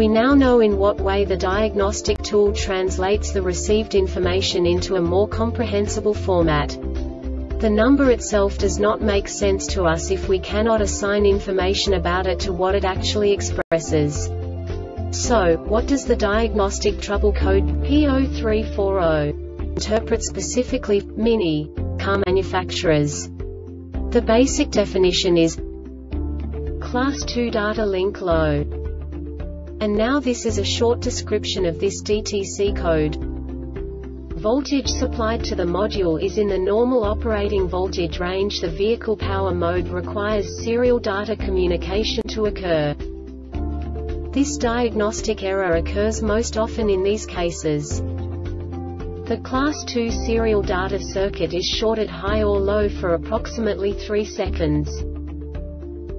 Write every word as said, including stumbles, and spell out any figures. We now know in what way the diagnostic tool translates the received information into a more comprehensible format. The number itself does not make sense to us if we cannot assign information about it to what it actually expresses. So, what does the diagnostic trouble code P zero three four zero interpret specifically, Mini, car manufacturers? The basic definition is class two data link low. And now this is a short description of this D T C code. Voltage supplied to the module is in the normal operating voltage range. The vehicle power mode requires serial data communication to occur. This diagnostic error occurs most often in these cases. The class two serial data circuit is shorted high or low for approximately three seconds.